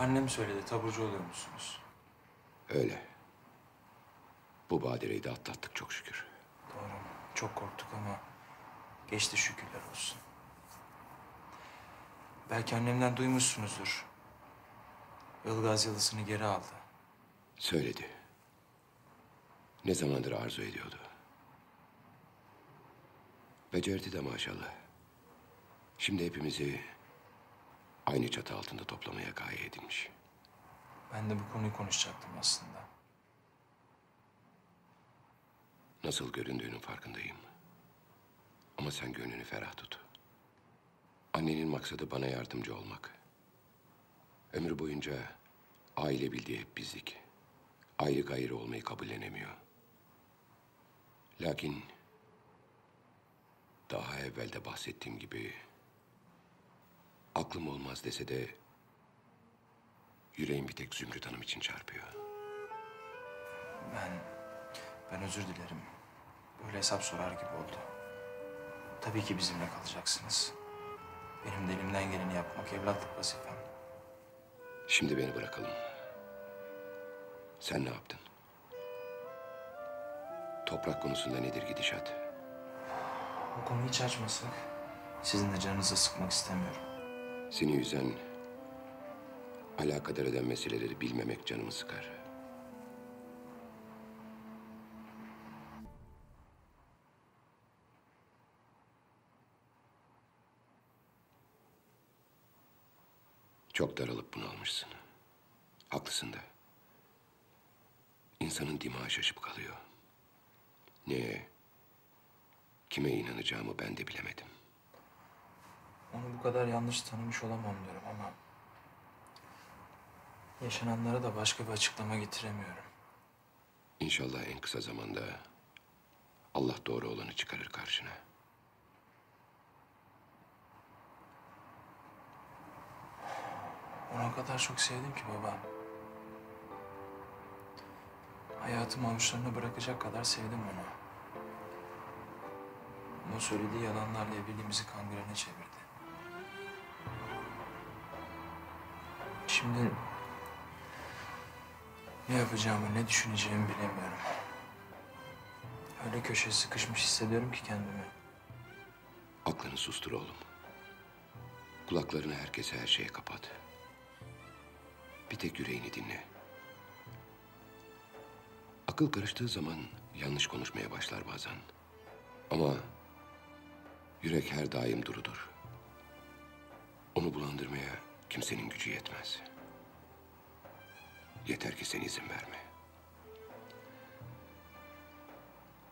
Annem söyledi, taburcu oluyormuşsunuz. Öyle. Bu badireyi de atlattık çok şükür. Doğru. Çok korktuk ama geçti, şükürler olsun. Belki annemden duymuşsunuzdur. Ilgaz yalısını geri aldı. Söyledi. Ne zamandır arzu ediyordu. Becerdi de maşallah. Şimdi hepimizi aynı çatı altında toplamaya gaye edilmiş. Ben de bu konuyu konuşacaktım aslında. Nasıl göründüğünün farkındayım. Ama sen gönlünü ferah tut. Annenin maksadı bana yardımcı olmak. Ömrü boyunca aile bildiği hep bizdik. Ayrı gayrı olmayı kabullenemiyor. Lakin daha evvelde bahsettiğim gibi aklım olmaz dese de yüreğim bir tek Zümrüt Hanım için çarpıyor. Ben özür dilerim. Böyle hesap sorar gibi oldu. Tabii ki bizimle kalacaksınız. Benim de elimden geleni yapmak evlatlık vazifem. Şimdi beni bırakalım. Sen ne yaptın? Toprak konusunda nedir gidişat? O konuyu hiç açmasak sizin de canınızı sıkmak istemiyorum. Seni üzen, alakadar eden meseleleri bilmemek canımı sıkar. Çok daralıp bunalmışsın. Haklısın da. İnsanın dimağ şaşıp kalıyor. Neye, kime inanacağımı ben de bilemedim. Onu bu kadar yanlış tanımış olamam diyorum ama yaşananlara da başka bir açıklama getiremiyorum. İnşallah en kısa zamanda Allah doğru olanı çıkarır karşına. Onu o kadar çok sevdim ki baba. Hayatımı avuçlarına bırakacak kadar sevdim onu. Ama söylediği yalanlarla evliliğimizi kangrene çevirdi. Şimdi ne yapacağımı, ne düşüneceğimi bilemiyorum. Öyle köşeye sıkışmış hissediyorum ki kendimi. Aklını sustur oğlum. Kulaklarını herkese, her şeye kapat. Bir tek yüreğini dinle. Akıl karıştığı zaman yanlış konuşmaya başlar bazen. Ama yürek her daim durudur. Onu bulandırmaya kimsenin gücü yetmez. Yeter ki sen izin verme.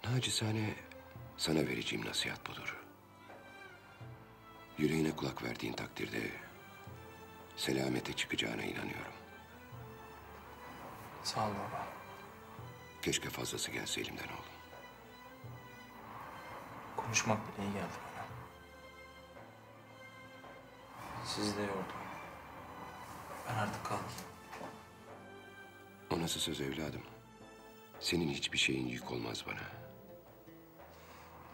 Nacizane sana vereceğim nasihat budur. Yüreğine kulak verdiğin takdirde selamete çıkacağına inanıyorum. Sağ ol baba. Keşke fazlası gelse elimden oğlum. Konuşmak bile iyi geldi bana. Sizi de yordum. Ben artık kaldım. O nasıl söz evladım? Senin hiçbir şeyin yük olmaz bana.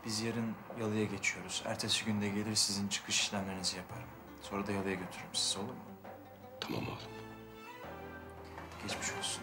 Biz yarın yalıya geçiyoruz. Ertesi günde gelir sizin çıkış işlemlerinizi yaparım. Sonra da yalıya götürürüm sizi, olur mu? Tamam oğlum. Geçmiş olsun.